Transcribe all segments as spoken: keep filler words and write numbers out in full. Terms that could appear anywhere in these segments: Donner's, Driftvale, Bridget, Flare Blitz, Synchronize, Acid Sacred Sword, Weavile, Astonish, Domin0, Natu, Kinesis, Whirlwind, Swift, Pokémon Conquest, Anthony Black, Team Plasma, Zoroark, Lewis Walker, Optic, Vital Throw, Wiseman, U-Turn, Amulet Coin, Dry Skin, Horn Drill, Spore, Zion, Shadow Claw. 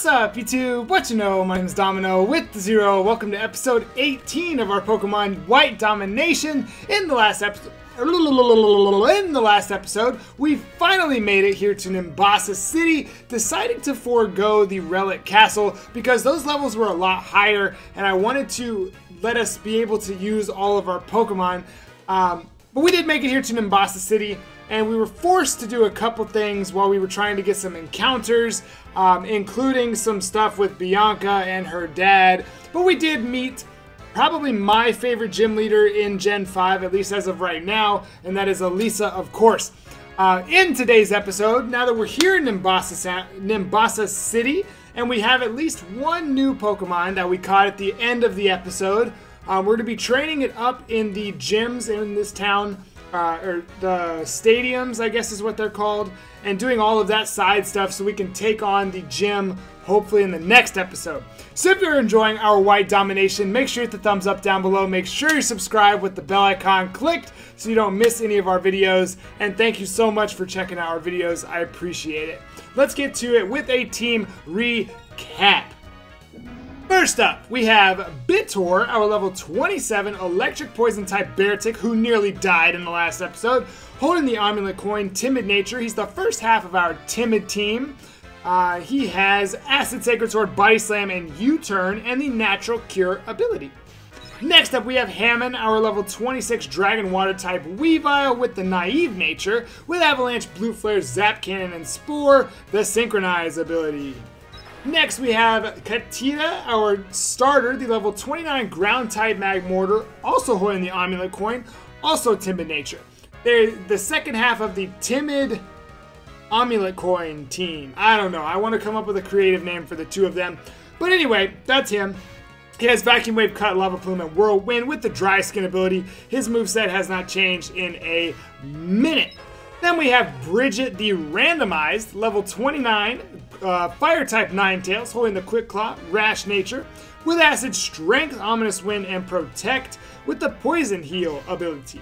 What's up, YouTube? What you know? My name is Domino with the Zero. Welcome to episode eighteen of our Pokemon White Domination. In the last episode, in the last episode, we finally made it here to Nimbasa City, deciding to forego the Relic Castle because those levels were a lot higher, and I wanted to let us be able to use all of our Pokemon. Um, but we did make it here to Nimbasa City. And we were forced to do a couple things while we were trying to get some encounters, um, including some stuff with Bianca and her dad. But we did meet probably my favorite gym leader in Gen five, at least as of right now, and that is Elisa, of course. Uh, in today's episode, now that we're here in Nimbasa, Nimbasa City, and we have at least one new Pokemon that we caught at the end of the episode, um, we're going to be training it up in the gyms in this town. Uh, or the stadiums, I guess is what they're called, and doing all of that side stuff so we can take on the gym hopefully in the next episode. So if you're enjoying our White Domination, make sure you hit the thumbs up down below. Make sure you subscribe with the bell icon clicked so you don't miss any of our videos. And thank you so much for checking out our videos. I appreciate it. Let's get to it with a team recap. First up, we have Bitor, our level twenty-seven electric poison type Bertic, who nearly died in the last episode, holding the Amulet Coin, Timid Nature. He's the first half of our Timid team. Uh, he has Acid, Sacred Sword, Body Slam, and U-Turn, and the Natural Cure ability. Next up, we have Hammond, our level twenty-six Dragon Water type Weavile with the Naive Nature, with Avalanche, Blue Flare, Zap Cannon, and Spore, the Synchronize ability. Next, we have Katina, our starter, the level twenty-nine ground-type Magmortar, also holding the Amulet Coin, also Timid Nature. They're the second half of the Timid Amulet Coin team. I don't know. I want to come up with a creative name for the two of them. But anyway, that's him. He has Vacuum Wave, Cut, Lava Plume, and Whirlwind with the Dry Skin ability. His moveset has not changed in a minute. Then we have Bridget, the randomized, level twenty-nine, uh, Fire-type Ninetales, holding the Quick Claw, Rash Nature, with Acid, Strength, Ominous Wind, and Protect, with the Poison Heal ability.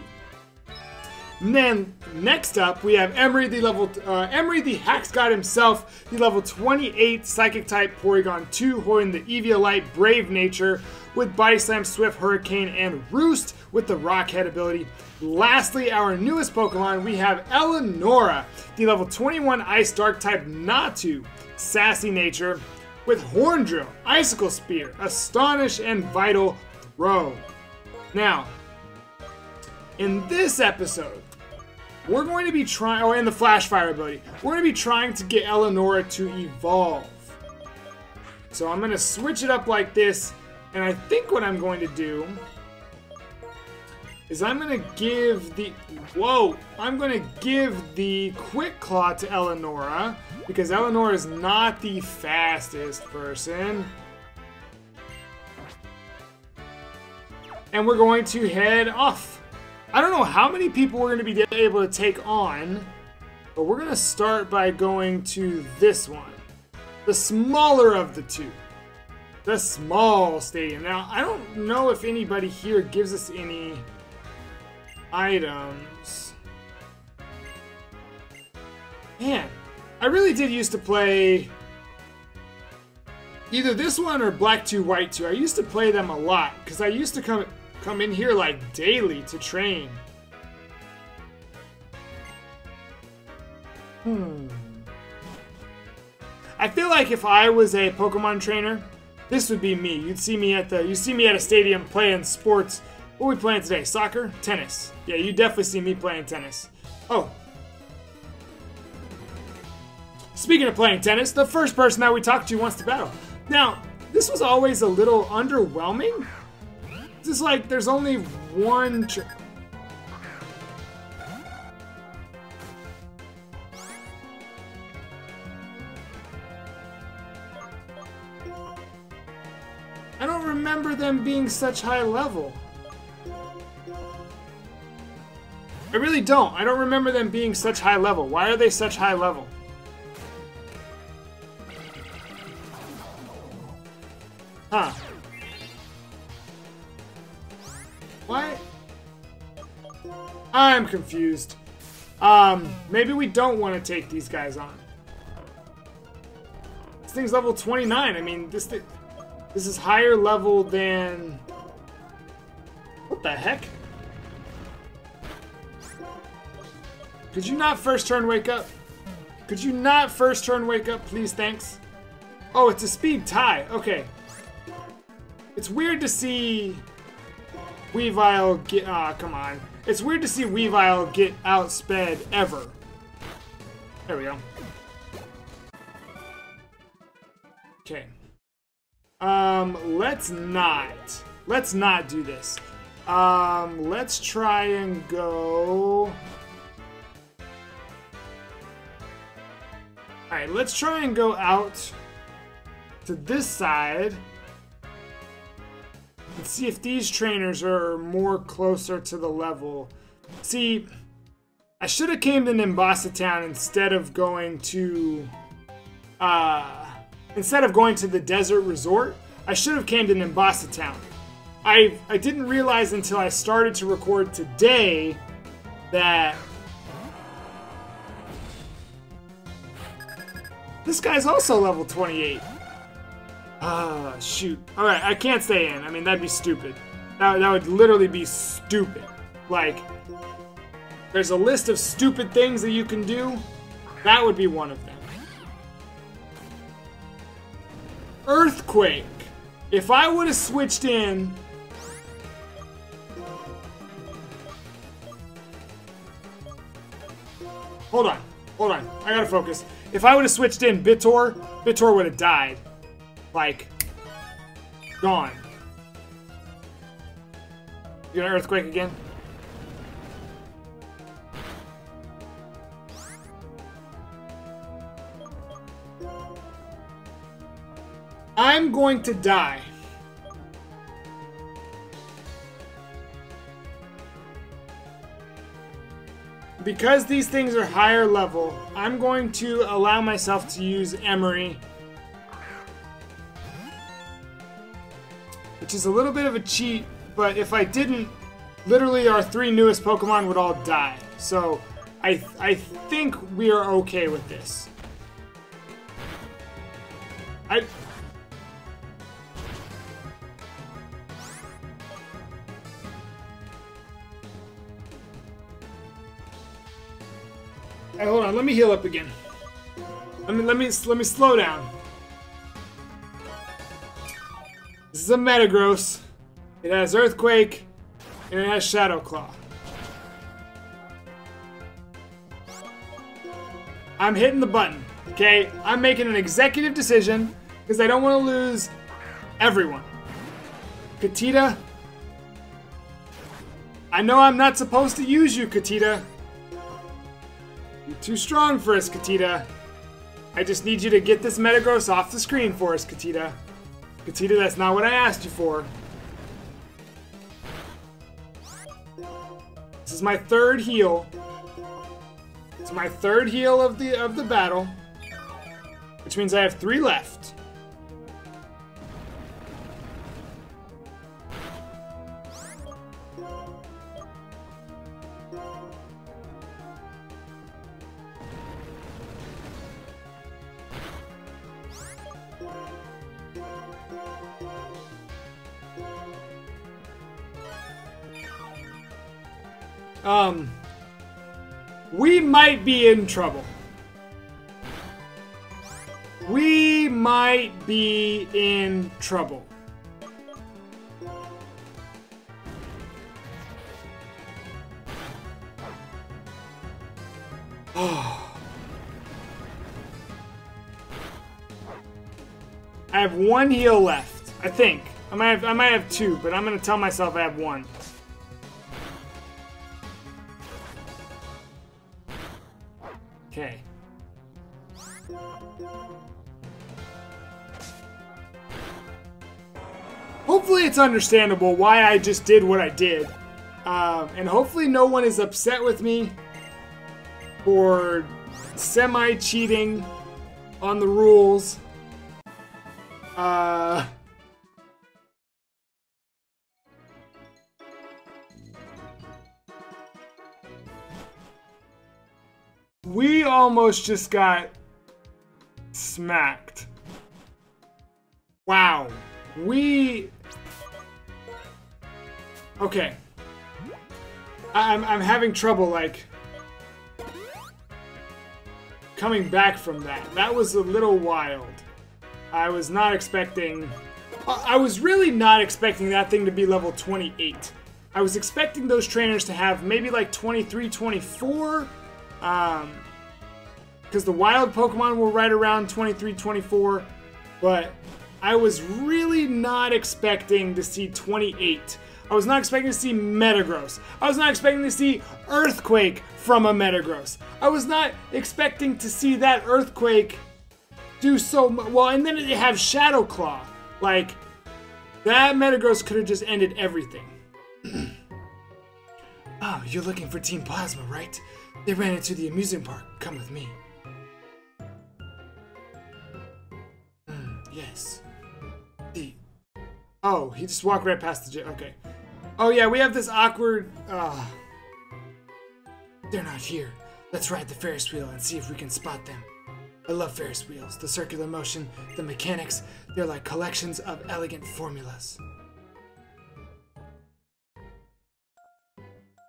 And then, next up, we have Emery, the level, uh, Emery, the Hax God himself, the level twenty-eight Psychic-type Porygon two, holding the Eviolite, Brave Nature, with Body Slam, Swift, Hurricane, and Roost, with the Rock Head ability. Lastly, our newest Pokemon, we have Eleonora, the level twenty-one Ice Dark type Natu, Sassy Nature, with Horn Drill, Icicle Spear, Astonish, and Vital Throw. Now, in this episode, we're going to be trying, oh, and the Flash Fire ability, we're going to be trying to get Eleonora to evolve. So I'm going to switch it up like this, and I think what I'm going to do is I'm going to give the, whoa, I'm going to give the Quick Claw to Eleonora, because Eleonora is not the fastest person. And we're going to head off. I don't know how many people we're going to be able to take on, but we're going to start by going to this one. The smaller of the two. The small stadium. Now, I don't know if anybody here gives us any items. Man, I really did used to play either this one or Black two White two. I used to play them a lot because I used to come come in here like daily to train. Hmm. I feel like if I was a Pokemon trainer, this would be me. You'd see me at the you see me at a stadium playing sports. What are we playing today? Soccer? Tennis. Yeah, you definitely see me playing tennis. Oh. Speaking of playing tennis, the first person that we talked to wants to battle. Now, this was always a little underwhelming. It's just like there's only one... Tr I don't remember them being such high level. I really don't. I don't remember them being such high level. Why are they such high level? Huh. What? I'm confused. Um, maybe we don't want to take these guys on. thing's level twenty-nine. I mean, this thing, this is higher level than... What the heck? Could you not first turn wake up? Could you not first turn wake up, please? Thanks. Oh, it's a speed tie. Okay. It's weird to see Weavile get... Aw, oh, come on. It's weird to see Weavile get outsped ever. There we go. Okay. Um, let's not. Let's not do this. Um, let's try and go... Alright, let's try and go out to this side and see if these trainers are more closer to the level. See, I should have came to Nimbasa Town instead of going to, uh, instead of going to the Desert Resort. I should have came to Nimbasa Town. I, I didn't realize until I started to record today that... This guy's also level twenty-eight. Ah, oh, shoot. Alright, I can't stay in. I mean, that'd be stupid. That, that would literally be stupid. Like, there's a list of stupid things that you can do. That would be one of them. Earthquake. If I would have switched in... Hold on. Hold on. I gotta focus. If I would have switched in Bitor, Bitor would have died. Like, gone. You gonna Earthquake again? I'm going to die. Because these things are higher level, I'm going to allow myself to use Emery, which is a little bit of a cheat, but if I didn't, literally our three newest Pokemon would all die. So I, I think we are okay with this. I... Hey, hold on. Let me heal up again. Let me let me let me slow down. This is a Metagross. It has Earthquake, and it has Shadow Claw. I'm hitting the button. Okay, I'm making an executive decision because I don't want to lose everyone. Katina, I know I'm not supposed to use you, Katina. You're too strong for us, Katina. I just need you to get this Metagross off the screen for us, Katina. Katina, that's not what I asked you for. This is my third heal. It's my third heal of the of the battle, which means I have three left. Um, we might be in trouble. We might be in trouble. Oh. I have one heal left, I think. I might have, I might have two, but I'm gonna tell myself I have one. Okay. Hopefully it's understandable why I just did what I did. Um, and hopefully no one is upset with me for semi-cheating on the rules. Uh... We almost just got smacked. Wow. We... Okay. I'm, I'm having trouble, like... coming back from that. That was a little wild. I was not expecting... I was really not expecting that thing to be level twenty-eight. I was expecting those trainers to have maybe like twenty-three, twenty-four. Um... Because the wild Pokemon were right around twenty-three, twenty-four. But I was really not expecting to see twenty-eight. I was not expecting to see Metagross. I was not expecting to see Earthquake from a Metagross. I was not expecting to see that Earthquake do so much. Well, and then they have Shadow Claw. Like, that Metagross could have just ended everything. Oh, you're looking for Team Plasma, right? They ran into the amusement park. Come with me. Mm, yes. The... Oh, he just walked right past the gym. Okay. Oh, yeah, we have this awkward... Uh... They're not here. Let's ride the Ferris wheel and see if we can spot them. I love Ferris wheels. The circular motion, the mechanics, they're like collections of elegant formulas.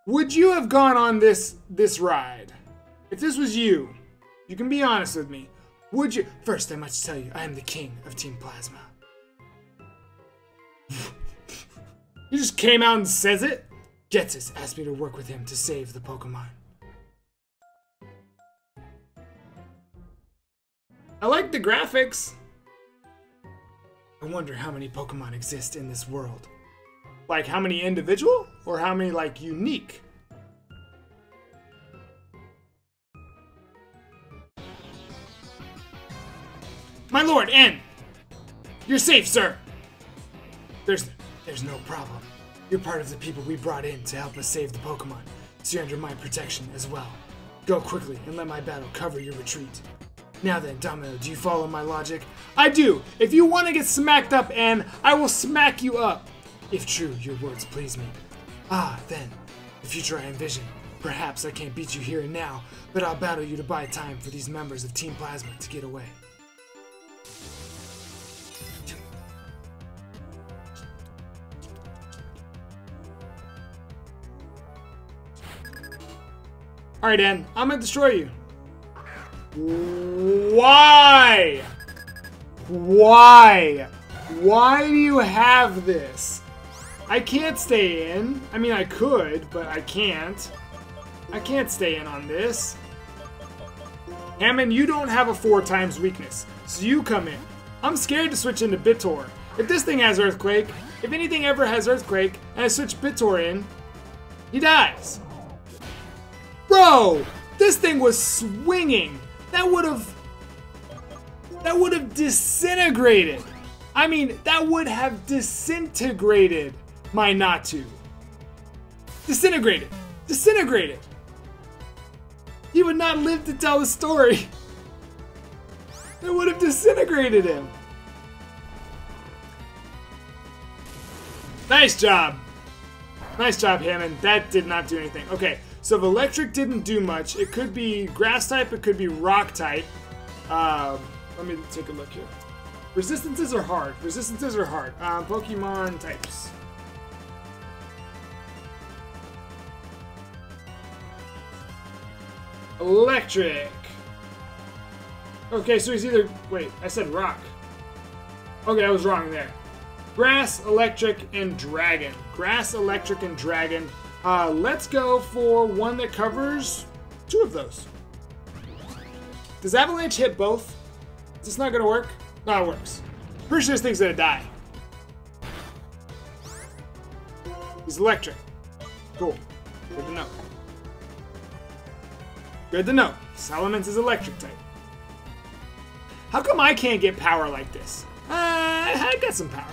Would you have gone on this this ride? If this was you, you can be honest with me. Would you? First, I must tell you, I am the king of Team Plasma. He just came out and says it? Getsus asked me to work with him to save the Pokemon. I like the graphics. I wonder how many Pokemon exist in this world. Like how many individual or how many like unique? My lord, N! You're safe, sir! There's, there's no problem. You're part of the people we brought in to help us save the Pokemon, so you're under my protection as well. Go quickly and let my battle cover your retreat. Now then, Domino, do you follow my logic? I do! If you want to get smacked up, N, I will smack you up! If true, your words please me. Ah, then, the future I envision. Perhaps I can't beat you here and now, but I'll battle you to buy time for these members of Team Plasma to get away. Alright, N, I'm gonna destroy you. Why? Why? Why do you have this? I can't stay in. I mean, I could, but I can't. I can't stay in on this. Hammond, you don't have a four times weakness, so you come in. I'm scared to switch into Bitor. If this thing has Earthquake, if anything ever has Earthquake, and I switch Bitor in, he dies. Bro! This thing was swinging. That would have... That would have disintegrated. I mean, that would have disintegrated my Natu. Disintegrated. Disintegrated. He would not live to tell the story. It would have disintegrated him. Nice job. Nice job, Hammond. That did not do anything. Okay. So if electric didn't do much, it could be grass type, it could be rock type. Um, let me take a look here. Resistances are hard. Resistances are hard. Um, Pokemon types. Electric. Okay, so he's either... Wait, I said rock. Okay, I was wrong there. Grass, electric, and dragon. Grass, electric, and dragon. Uh, let's go for one that covers two of those. Does Avalanche hit both? Is this not going to work? No, it works. Pretty sure this thing's going to die. He's electric. Cool. Good to know. Good to know. Salamence is electric type. How come I can't get power like this? Uh, I got some power.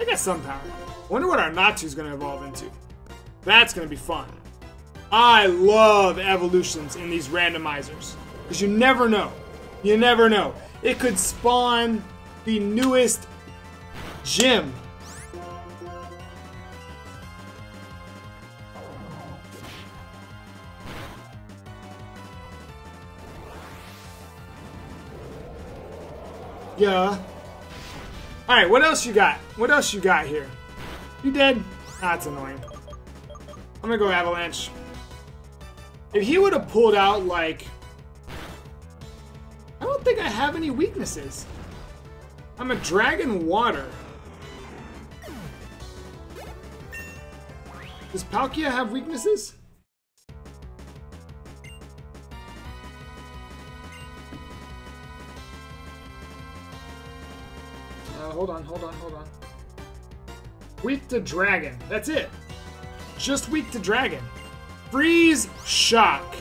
I got some power. I wonder what our Natu's going to evolve into. That's going to be fun. I love evolutions in these randomizers. Because you never know. You never know. It could spawn the newest gym. Yeah. Alright, what else you got? What else you got here? You dead? That's annoying. I'm gonna go Avalanche. If he would have pulled out, like... I don't think I have any weaknesses. I'm a Dragon Water. Does Palkia have weaknesses? Uh, hold on, hold on, hold on. Weak to Dragon. That's it. Just weak to Dragon. Freeze Shock.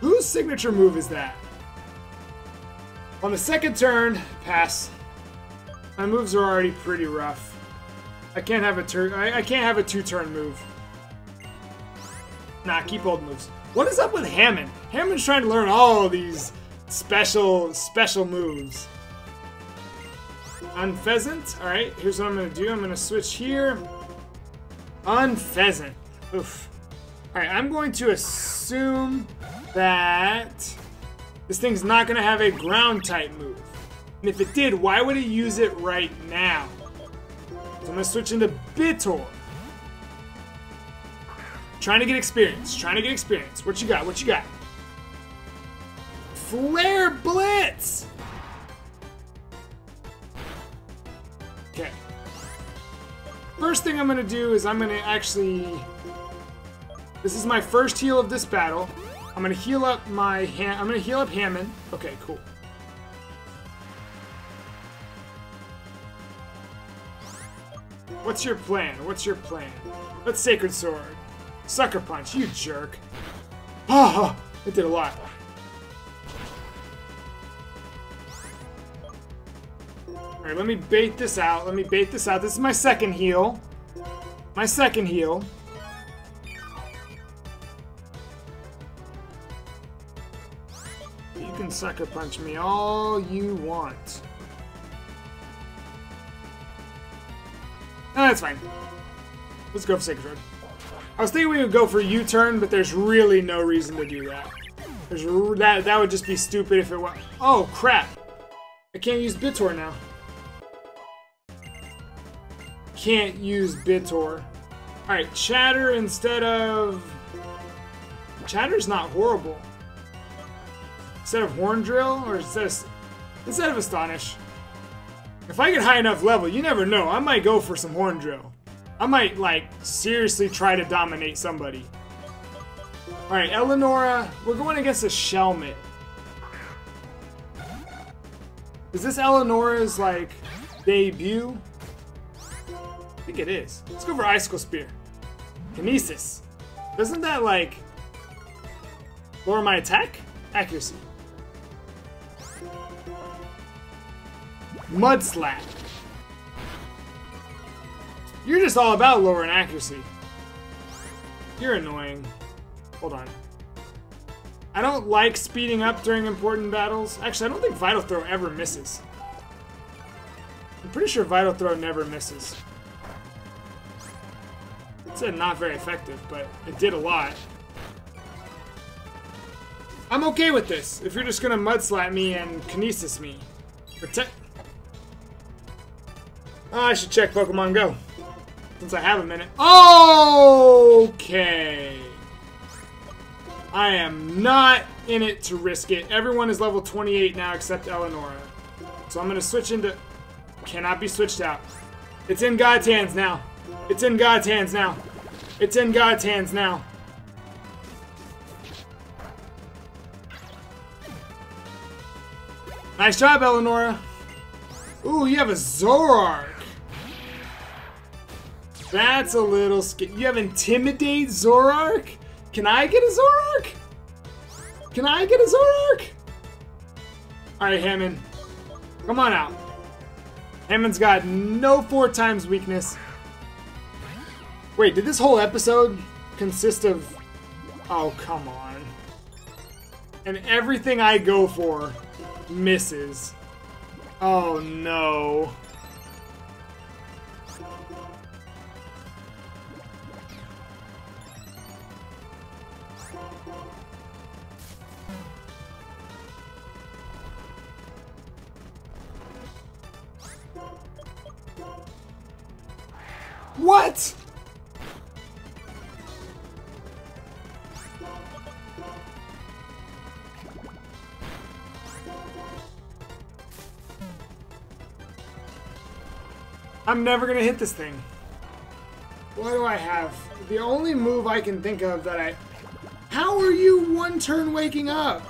Whose signature move is that? On the second turn, pass. My moves are already pretty rough. I can't have a turn. I, I can't have a two-turn move. Nah, keep old moves. What is up with Hammond? Hammond's trying to learn all these special, special moves. Unpheasant. All right, here's what I'm gonna do. I'm gonna switch here. Unpheasant. Oof. All right, I'm going to assume that this thing's not gonna have a ground type move. And if it did, why would it use it right now? So I'm gonna switch into Bitor. Trying to get experience. Trying to get experience. What you got? What you got? Flare Blitz! Okay. First thing I'm gonna do is I'm gonna actually... This is my first heal of this battle. I'm gonna heal up my... Ha I'm gonna heal up Hammond. Okay, cool. What's your plan? What's your plan? Let's Sacred Sword. Sucker Punch, you jerk. Oh, it did a lot. Alright, let me bait this out. Let me bait this out. This is my second heal. My second heal. You can Sucker Punch me all you want. No, that's fine. Let's go for Sacred Sword. I was thinking we would go for U-Turn, but there's really no reason to do that. There's that that would just be stupid if it was. Oh crap! I can't use Bitor now. Can't use Bitor. All right, Chatter instead of Chatter's not horrible. Instead of Horn Drill, or instead of, instead of Astonish. If I get high enough level, you never know. I might go for some Horn Drill. I might, like, seriously try to dominate somebody. Alright, Eleonora. We're going against a Shelmet. Is this Eleonora's, like, debut? I think it is. Let's go for Icicle Spear. Kinesis. Doesn't that, like, lower my attack? Accuracy. Mudslap. You're just all about lowering accuracy. You're annoying. Hold on. I don't like speeding up during important battles. Actually, I don't think Vital Throw ever misses. I'm pretty sure Vital Throw never misses. It said not very effective, but it did a lot. I'm okay with this. If you're just gonna Mudslap me and Kinesis me. Protect. Oh, I should check Pokemon Go, since I have a minute. Okay. I am not in it to risk it. Everyone is level twenty-eight now except Eleonora. So I'm gonna switch into... Cannot be switched out. It's in God's hands now. It's in God's hands now. It's in God's hands now. Nice job, Eleonora. Ooh, you have a Zoroark. That's a little scary. You have Intimidate Zoroark? Can I get a Zoroark? Can I get a Zoroark? Alright, Hammond. Come on out. Hammond's got no four times weakness. Wait, did this whole episode consist of... Oh, come on. And everything I go for misses. Oh, no. What? I'm never gonna hit this thing. What do I have? The only move I can think of that I... How are you one turn waking up?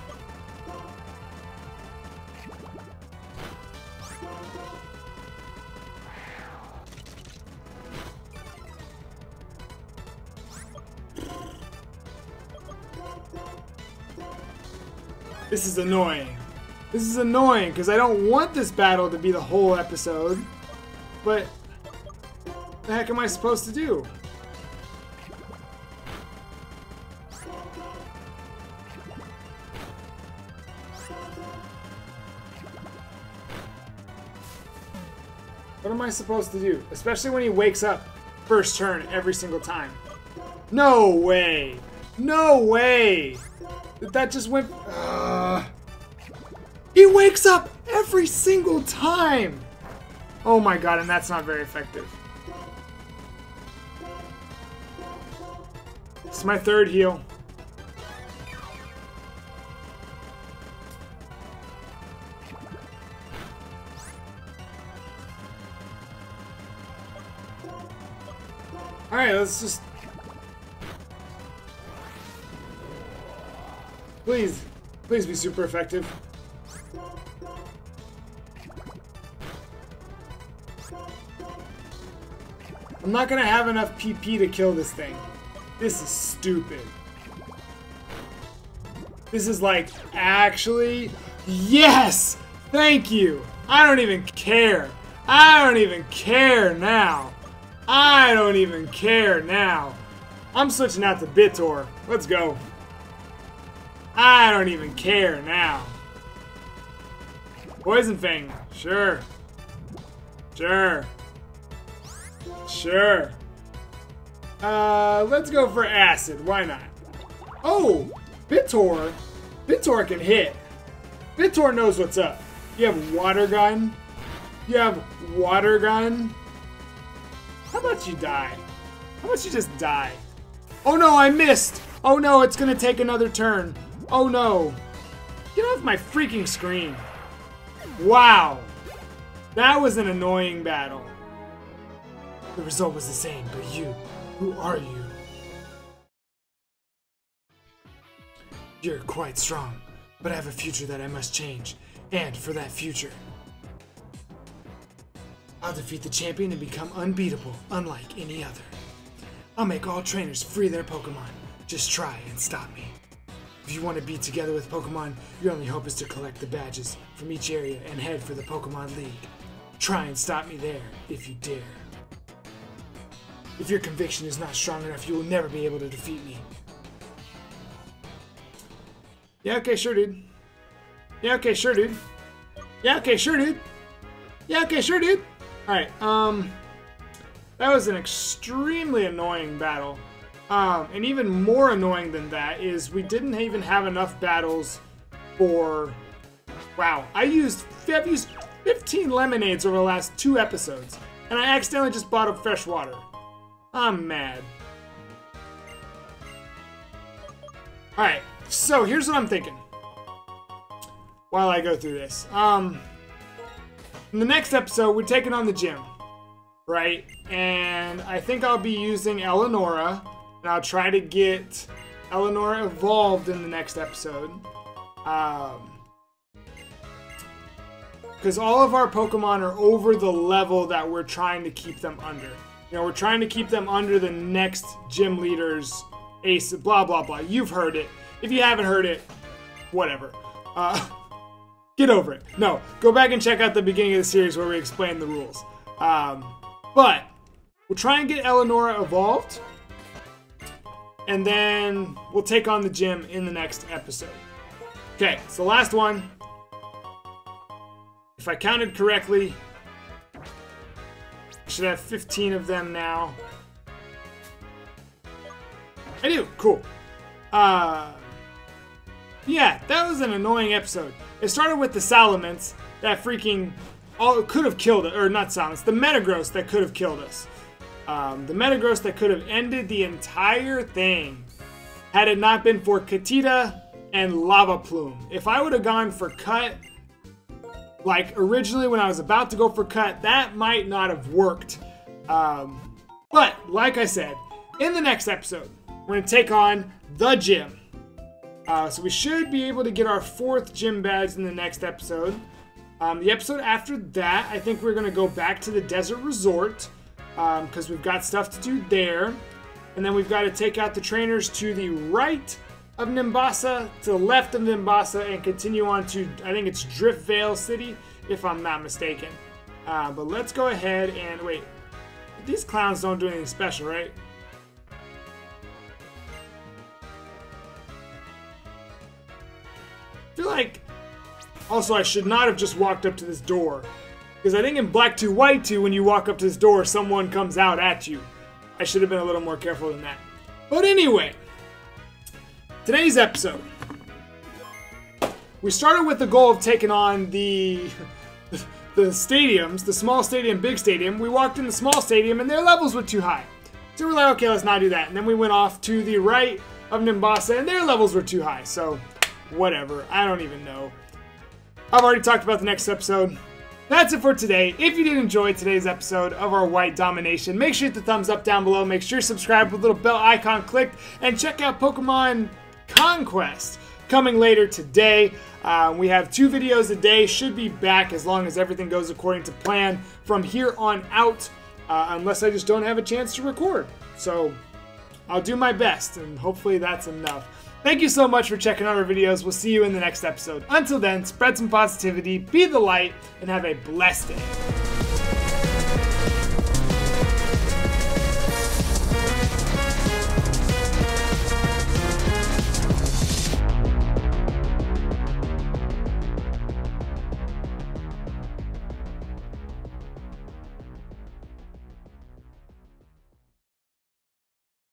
This is annoying. This is annoying because I don't want this battle to be the whole episode. But what the heck am I supposed to do? What am I supposed to do? Especially when he wakes up first turn every single time. No way! No way! That just went... Uh, he wakes up every single time! Oh my god, and that's not very effective. It's my third heal. Alright, let's just... Please, please be super effective. I'm not gonna have enough P P to kill this thing. This is stupid. This is like, actually, yes! Thank you! I don't even care. I don't even care now. I don't even care now. I'm switching out to Bitor. Let's go. I don't even care now. Poison Fang. Sure. Sure. Sure. Uh, let's go for Acid. Why not? Oh! Bitor. Bitor can hit. Bitor knows what's up. You have Water Gun. You have Water Gun. How about you die? How about you just die? Oh no, I missed! Oh no, it's gonna take another turn. Oh no. Get off my freaking screen. Wow. That was an annoying battle. The result was the same, but you, who are you? You're quite strong, but I have a future that I must change. And for that future, I'll defeat the champion and become unbeatable, unlike any other. I'll make all trainers free their Pokemon. Just try and stop me. If you want to be together with Pokemon, your only hope is to collect the badges from each area and head for the Pokemon League. Try and stop me there, if you dare. If your conviction is not strong enough, you will never be able to defeat me. Yeah, okay, sure, dude. Yeah, okay, sure, dude. Yeah, okay, sure, dude. Yeah, okay, sure, dude. Alright, um... that was an extremely annoying battle. Um, and even more annoying than that is we didn't even have enough battles for... Wow, I used, I've used fifteen lemonades over the last two episodes, and I accidentally just bought up fresh water. I'm mad. Alright, so here's what I'm thinking while I go through this. Um, in the next episode, we're taking on the gym, right? And I think I'll be using Eleonora. And I'll try to get Eleonora evolved in the next episode. Because um, all of our Pokemon are over the level that we're trying to keep them under. You know, we're trying to keep them under the next gym leader's ace, blah, blah, blah. You've heard it. If you haven't heard it, whatever. Uh, get over it. No, go back and check out the beginning of the series where we explain the rules. Um, but we'll try and get Eleonora evolved. And then we'll take on the gym in the next episode. Okay, so the last one. If I counted correctly, I should have fifteen of them now. I do, cool. Uh, yeah, that was an annoying episode. It started with the Salamence that freaking all could have killed us, or not Salamence, the Metagross that could have killed us. Um, the Metagross that could have ended the entire thing had it not been for Katina and Lava Plume. If I would have gone for Cut, like originally when I was about to go for Cut, that might not have worked. Um, but like I said, in the next episode, we're going to take on the gym. Uh, so we should be able to get our fourth gym badge in the next episode. Um, the episode after that, I think we're going to go back to the Desert Resort, because um, we've got stuff to do there. And then we've got to take out the trainers to the right of Nimbasa, to the left of Nimbasa, and continue on to, I think it's Driftvale City, if I'm not mistaken. Uh, but let's go ahead and wait. These clowns don't do anything special, right? I feel like... Also, I should not have just walked up to this door, because I think in Black two White two, when you walk up to this door, someone comes out at you. I should have been a little more careful than that. But anyway, today's episode. We started with the goal of taking on the, the stadiums, the small stadium, big stadium. We walked in the small stadium and their levels were too high. So we're like, okay, let's not do that. And then we went off to the right of Nimbasa and their levels were too high. So whatever, I don't even know. I've already talked about the next episode. That's it for today. If you did enjoy today's episode of our White Domination, make sure you hit the thumbs up down below. Make sure you subscribe with the little bell icon clicked. And check out Pokemon Conquest coming later today. Uh, we have two videos a day. Should be back as long as everything goes according to plan from here on out. Uh, unless I just don't have a chance to record. So I'll do my best. And hopefully that's enough. Thank you so much for checking out our videos. We'll see you in the next episode. Until then, spread some positivity, be the light, and have a blessed day.